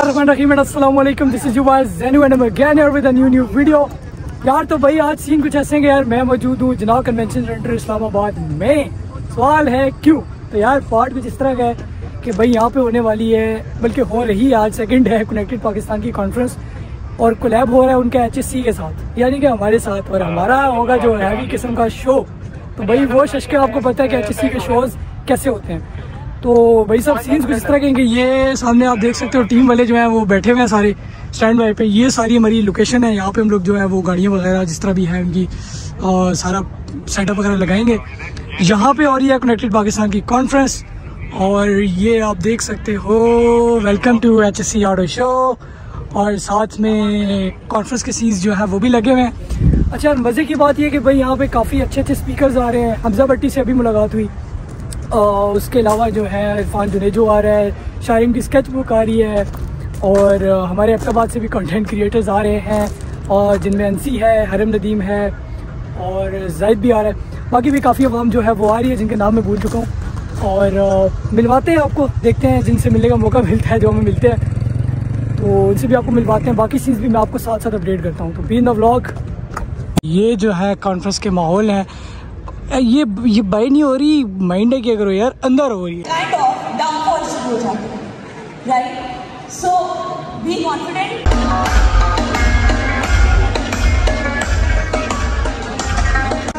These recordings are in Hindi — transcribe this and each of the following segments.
यार तो भाई आज सीन कुछ ऐसे यार, मैं मौजूद हूँ जिन्ना कन्वेंशन सेंटर इस्लामाबाद में। सवाल है क्यों? तो यार पार्ट कुछ इस तरह का है कि भाई यहाँ पे होने वाली है, बल्कि हो रही है, आज सेकंड है कनेक्टेड पाकिस्तान की कॉन्फ्रेंस और कोलैब हो रहा है उनका HAC के साथ, यानी कि हमारे साथ, और हमारा होगा जो हैवी किस्म का शो। तो भाई वो शशके आपको पता है कि HAC के शोज कैसे होते हैं। तो भाई साहब सीन्स कुछ इस तरह के, ये सामने आप देख सकते हो टीम वाले जो हैं वो बैठे हुए हैं सारे स्टैंड बाई पे। ये सारी हमारी लोकेशन है, यहाँ पे हम लोग जो है वो गाड़ियाँ वगैरह जिस तरह भी है उनकी सारा सेटअप वगैरह लगाएंगे। यहाँ पे हो रही है कनेक्टेड पाकिस्तान की कॉन्फ्रेंस और ये आप देख सकते हो welcome to HAC audio show, और साथ में कॉन्फ्रेंस के सीन्स जो है वो भी लगे हुए हैं। अच्छा मज़े की बात यह कि भाई यहाँ पर काफ़ी अच्छे अच्छे स्पीकर्स आ रहे हैं। हमजा भट्टी से अभी मुलाकात हुई, उसके अलावा जो है इरफान जुनेजो आ रहा है, शारिम की स्केचबुक आ रही है, और हमारे अब्ताबाद से भी कंटेंट क्रिएटर्स आ रहे हैं, और जिनमें NC है, हरम नदीम है, और जैद भी आ रहा है, बाकी भी काफ़ी अवाम जो है वो आ रही है जिनके नाम मैं भूल चुका हूँ। और मिलवाते हैं आपको, देखते हैं जिनसे मिलने का मौका मिलता है, जो हमें मिलते हैं तो उनसे भी आपको मिलवाते हैं, बाकी चीज़ भी मैं आपको साथ साथ अपडेट करता हूँ। तो बी इन द व्लॉग। ये जो है कॉन्फ्रेंस के माहौल है, ये बाई नहीं हो रही, माइंड है क्या करो यार, अंदर हो रही है।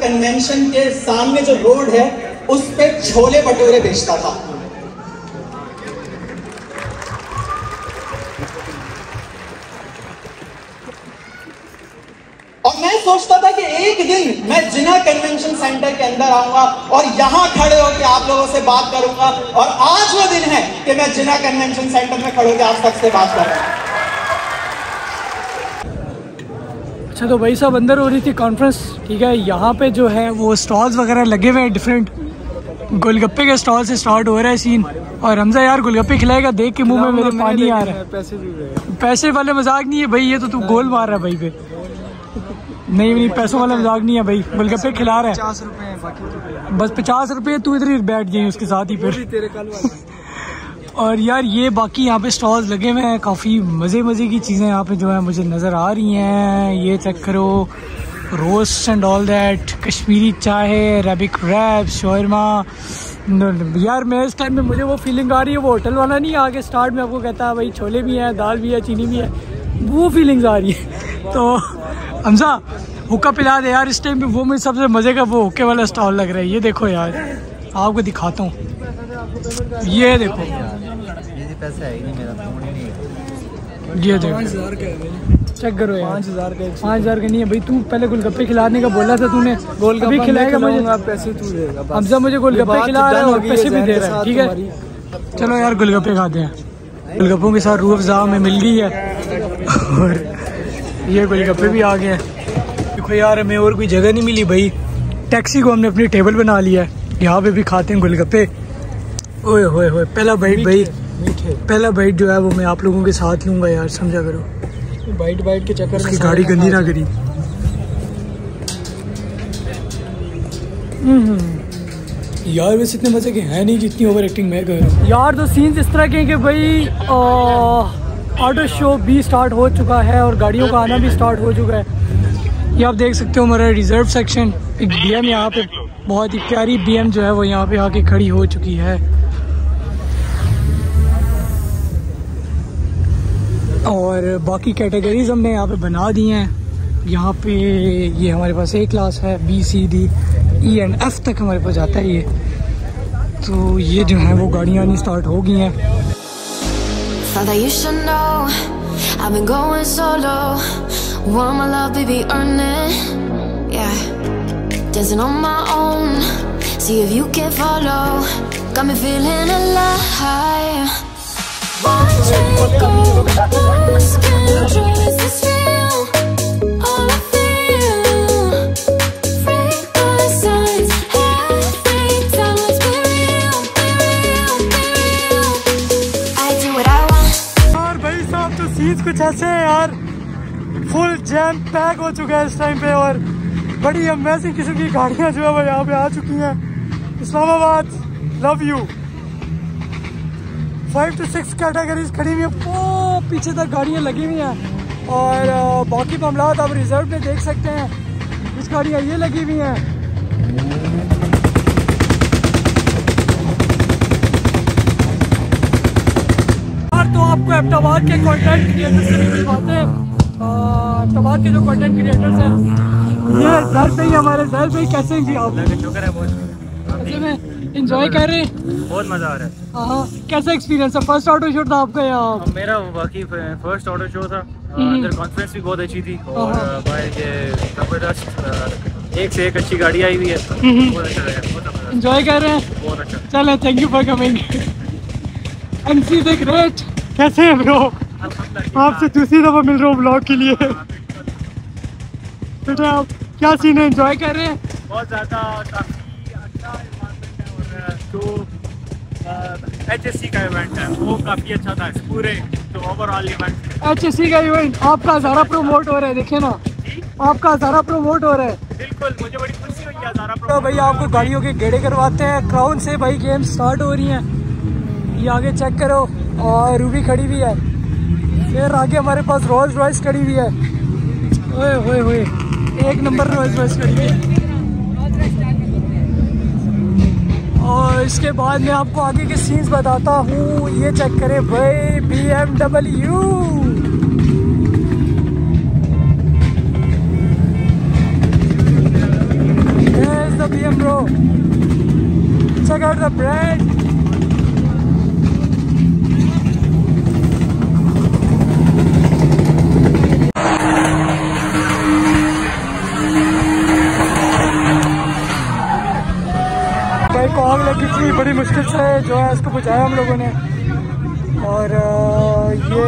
कन्वेंशन के सामने जो रोड है उस पे छोले भटूरे बेचता था, और मैं सोचता था कि एक दिन मैं जिन्ना कन्वेंशन सेंटर के अंदर आऊंगा और यहाँ खड़े होकर आप लोगों से बात करूंगा, और आज वो दिन है कि मैं जिन्ना कन्वेंशन सेंटर में खड़े होकर आप सबसे बात करूंगा। अच्छा तो भाई साहब अंदर हो रही थी कॉन्फ्रेंस, ठीक है। यहाँ पे जो है वो स्टॉल्स वगैरह लगे हुए हैं, डिफरेंट गोलगप्पे के स्टॉल से स्टार्ट हो रहा है सीन। और हमजा यार गोलगप्पे खिलाएगा, देख के मुँह में मेरे पानी आ रहा है। पैसे वाले मजाक नहीं है भाई, ये तो तू गोल मार रहा है भाई पे। नहीं नहीं पैसों वाला मजाक नहीं है भाई, गोलगप्पे खिला रहा है। 50 रुपए बाकी बस 50 रुपये, तू इधर ही बैठ गई उसके साथ ही फिर। और यार ये बाकी यहाँ पे स्टॉल्स लगे हुए हैं, काफ़ी मज़े की चीज़ें यहाँ पे जो है मुझे नज़र आ रही हैं। ये चेक करो, roast and all that, Kashmiri चाय, अरेबिक रैप, शोरमा। यार मैं इस टाइम में मुझे वो फीलिंग आ रही है, वो होटल वाला नहीं आगे स्टार्ट में आपको कहता है भाई छोले भी हैं, दाल भी है, चीनी भी है, वो फीलिंग्स आ रही है। तो हमजा हुक्का पिला दे यार, इस टाइम पे वो मेरे सबसे मज़े का वो हुक्के वाला स्टॉल लग रहा है। ये देखो यार आपको दिखाता हूँ, ये देखो, ये देखो, चेक करो यार। 5,000 का नहीं है भाई, तू पहले गोलगप्पे खिलाने का बोला था, तूने गोलगप्पे खिलाएगा मुझे। हमजा मुझे गोलगप्पे खिला रहा है और पैसे भी दे रहा है, ठीक है। चलो यार गोलगप्पे खाते हैं, गोलगप्पों के साथ रूहअफ़ज़ा में मिल गई है। और ये गोलगप्पे भी आ गए हैं। देखो यार हमें और कोई जगह नहीं मिली भाई, टैक्सी को हमने अपनी टेबल बना लिया है, यहाँ पे भी खाते हैं गोलगप्पे। ओए होए होए, पहला बाइट भाई, पहला बाइट जो है वो मैं आप लोगों के साथ लूँगा यार, समझा करो। बाइट के चक्कर में गाड़ी गंदी ना करी। यार वैसे इतने मजे के हैं नहीं जितनी ओवर एक्टिंग मैं कर रहा हूँ यार। तो सीन्स इस तरह के भाई ऑटो शो भी स्टार्ट हो चुका है और गाड़ियों का आना भी स्टार्ट हो चुका है। ये आप देख सकते हो हमारा रिजर्व सेक्शन, एक BM यहाँ पे, बहुत ही प्यारी BM जो है वो यहाँ पे आके खड़ी हो चुकी है। और बाकी कैटेगरीज हमने यहाँ पे बना दी हैं। यहाँ पे ये हमारे पास A क्लास है, B, C, D, E and F तक हमारे पास जाता है ये। तो ये जो है वो गाड़ियाँ आनी स्टार्ट हो गई हैं। Father, you should know I've been going solo. Want my love, baby, earn it. Yeah, dancing on my own. See if you can follow. Got me feeling alive. One drink, go, lost control. Is this real? All I feel. Break all the signs. Have faith, tell us be real, be real, be real. I do what I. तो सीन्स कुछ ऐसे है यार, फुल जैम पैक हो चुका है इस टाइम पे, और बड़ी अमेजिंग किस्म की गाड़ियाँ जो है वो यहाँ पे आ चुकी हैं। Islamabad love you. 5 to 6 categories खड़ी हुई है, पीछे तक गाड़ियाँ लगी हुई हैं और बाकी मामला आप रिजर्व में देख सकते हैं। कुछ गाड़ियाँ ये लगी हुई हैं। तो आपको एबटाबाद के कंटेंट क्रिएटर्स से दिखाते हैं। एबटाबाद के जो कंटेंट क्रिएटर्स हैं ये घर पे ही हमारे घर पे ही कैसे हैं जी आप? शुक्र है बहुत। ऐसे में एंजॉय कर रहे हैं, बहुत मज़ा आ रहा है। हाँ, कैसा एक्सपीरियंस है? फर्स्ट ऑटो शूट था आपका यहाँ? मेरा वाकई फर्स्ट ऑटो शो था। इधर कॉन्फ्रेंस भी बहुत अच्छी थी और जबरदस्त एक से एक अच्छी गाड़ी आई हुई है। बहुत अच्छा लगा, एंजॉय कर रहे हैं, बहुत अच्छा। चले, thank you for coming. NC the great, कैसे हैं ब्रो? आपसे दूसरी दफ़ा मिल रहा हूँ ब्लॉग के लिए। बेटा आप क्या सीन है, एंजॉय कर रहे हैं? बहुत ज़्यादा, काफ़ी अच्छा इन्वायरमेंट है और जो HAC का इवेंट है वो काफ़ी अच्छा था। पूरे तो ओवरऑल इवेंट HAC का इवेंट आपका हज़ारा प्रोमोट हो रहा है, देखे ना आपका हज़ारा प्रोमोट हो रहा है। बिल्कुल, मुझे बड़ी खुशी हुई हज़ारा प्रोमोट। तो भाई आपको गाड़ियों के गेड़े करवाते हैं। क्राउन से भाई गेम स्टार्ट हो रही है, ये आगे चेक करो। और रूबी खड़ी हुई है, फिर आगे हमारे पास रोल्स रॉयस खड़ी हुई है। ओए होए होए, एक नंबर रोल्स रॉयस खड़ी हुई है। और इसके बाद मैं आपको आगे के सीन्स बताता हूँ। ये चेक करें भाई, BMW। Here's the BMW. Check out the brand. बड़ी मुश्किल से जो है इसको बुझाया हम लोगों ने और ये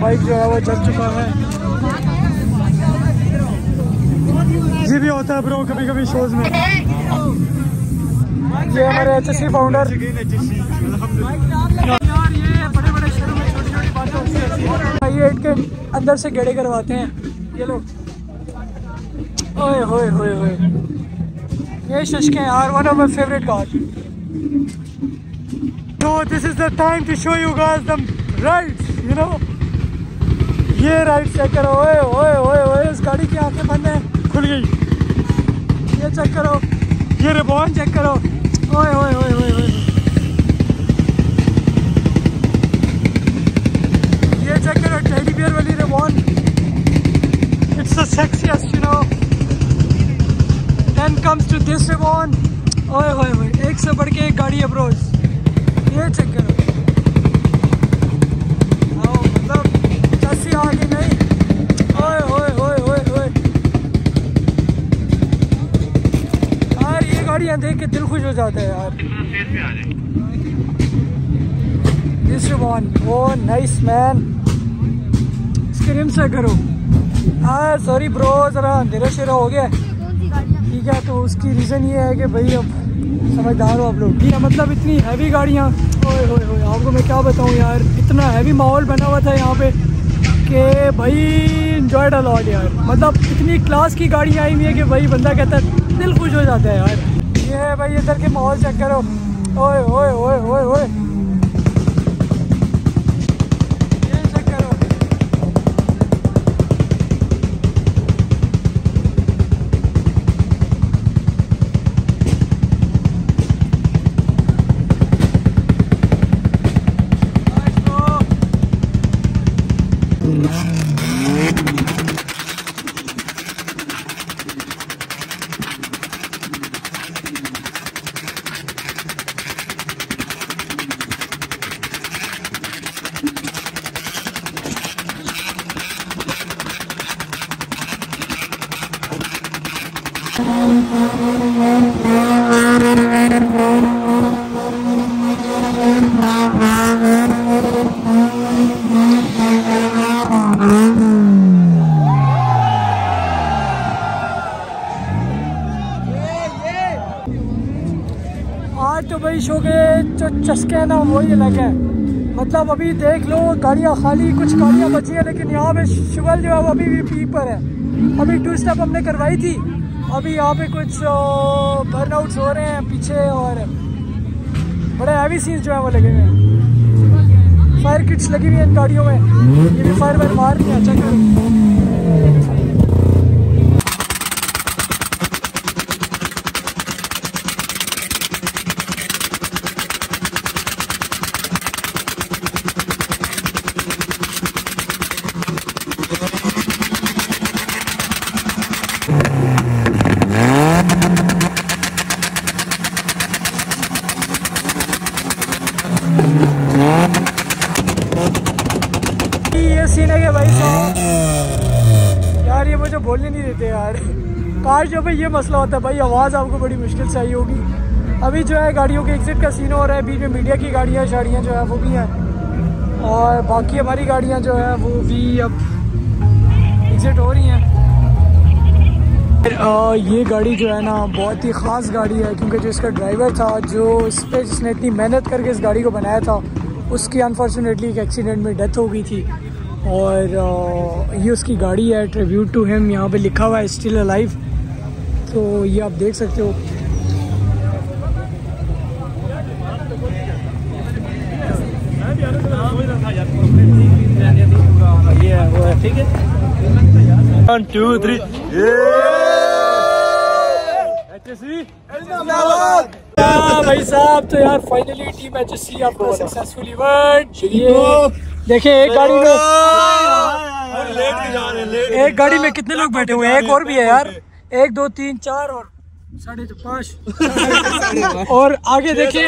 बाइक जो है वो जल चुका है। ये भी होता है ब्रो कभी कभी शोज में। ये हमारे HAC फाउंडर। यार ये बड़े बड़े शहरों में छोटी छोटी बातों से I8 के अंदर से गेड़े करवाते हैं ये लोग। ओए होए होए होए, ये शशके यार, one of my favourite car. So this is the time to show you guys the rides, you know. ये rides चेक करो, ओए ओए ओए ओए, इस गाड़ी की आंखें बंद हैं, खुल गई। ये चेक करो, ये रिबॉन चेक करो, ओए ओए ओए ओए ओए। ये चेक करो टेडी बियर वाली ribbon, it's the sexiest, you know. Then comes to this ribbon, ओए ओए ओए, एक से बढ़ के एक गाड़ी है ब्रोज। ये चेक करो, आओ मतलब जैसी आगे नहीं। ओए ओए ओए ओए ओए यार, ये गाड़ियाँ देख के दिल खुश हो जाता है यार। This one, oh nice man. इसके रिम चेक करो। हाँ सॉरी ब्रो, जरा अंधेरा शेरा हो गया ठीक है, तो उसकी रीज़न ये है कि भाई अब समझदार हो आप लोग ठीक है। मतलब इतनी हैवी गाड़ियाँ, ओए होए होए, आपको मैं क्या बताऊँ यार, इतना हैवी माहौल बना हुआ था यहाँ पे कि भाई इन्जॉय अ लॉट यार। मतलब इतनी क्लास की गाड़ियाँ आई हुई है कि भाई बंदा कहता है, दिल खुश हो जाता है यार। ये है भाई इधर के माहौल चेक करो, ओए होए होए होए होए, ये चेक करो। चस्के है ना वही अलग है। मतलब अभी देख लो गाड़ियाँ खाली, कुछ गाड़ियाँ बची हैं, लेकिन यहाँ पे शुगल जो है वो अभी भी पीक पर है। अभी 2 स्टेप हमने करवाई थी, अभी यहाँ पे कुछ बर्नआउट्स हो रहे हैं पीछे और बड़े हैवी सीन्स जो है वो लगे हुए हैं। फायर किट्स लगी हुई है इन गाड़ियों में, ये भी फायर वायर मार रही है। चेक बोलने नहीं देते यार, कार जो भाई ये मसला होता है भाई, आवाज़ आपको बड़ी मुश्किल से आई होगी। अभी जो है गाड़ियों के एग्जिट का सीन हो रहा है, बीच में मीडिया की गाड़ियाँ शाड़ियाँ जो है वो भी हैं, और बाकी हमारी गाड़ियाँ जो है वो भी अब एग्जिट हो रही हैं। ये गाड़ी जो है ना बहुत ही ख़ास गाड़ी है, क्योंकि जो इसका ड्राइवर था, जो इस पर जिसने इतनी मेहनत करके इस गाड़ी को बनाया था, उसकी अनफॉर्चुनेटली एक एक्सीडेंट में डेथ हो गई थी। और ये उसकी गाड़ी है, ट्रिब्यूट टू हिम यहाँ पे लिखा हुआ है, स्टिल अलाइव। तो ये आप देख सकते हो, ये है वो है, ठीक है। 1 2 3 भाई साहब, तो यार फाइनली टीम HAC आपको सक्सेसफुली वर्ड। देखिए एक गाड़ी में कितने लोग बैठे हुए हैं, एक और भी है यार, 1 2 3 4 और 5.5 और आगे देखिए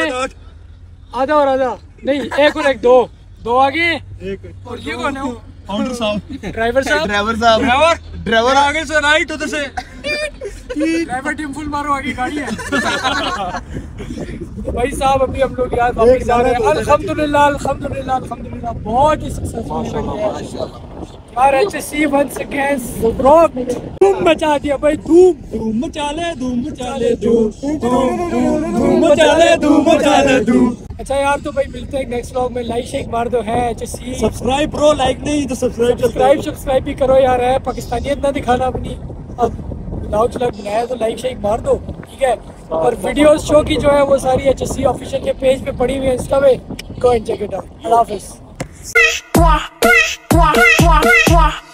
आधा और आधा नहीं, एक और एक, दो आगे और ये कौन है? फाउंडर साहब, ड्राइवर साहब ड्राइवर आगे से राइट, उधर से ड्राइवर टीम फुल मारो, आगे गाड़ी है। भाई साहब अभी हम लोग यार वापस जा रहे हैं। अल्हम्दुलिल्लाह बहुत ही सक्सेसफुल यार, HAC once again धूम मचा दिया भाई, धूम मचा ले। अच्छा यार, तो भाई मिलते हैं नेक्स्ट व्लॉग में, लाइक शेयर मार दो है HAC, सब्सक्राइब ब्रो, लाइक नहीं तो सब्सक्राइब भी करो यार, है पाकिस्तानियत ना दिखाना अपनी, अब लाउच लग बनाया तो लाइक शेयर मार दो, ठीक है। और वीडियोस शो की जो है वो सारी HAC ऑफिशियल के पेज पे पड़ी हुई है, इंस्टा पे, go and check it out. अल्लाह हाफिज़।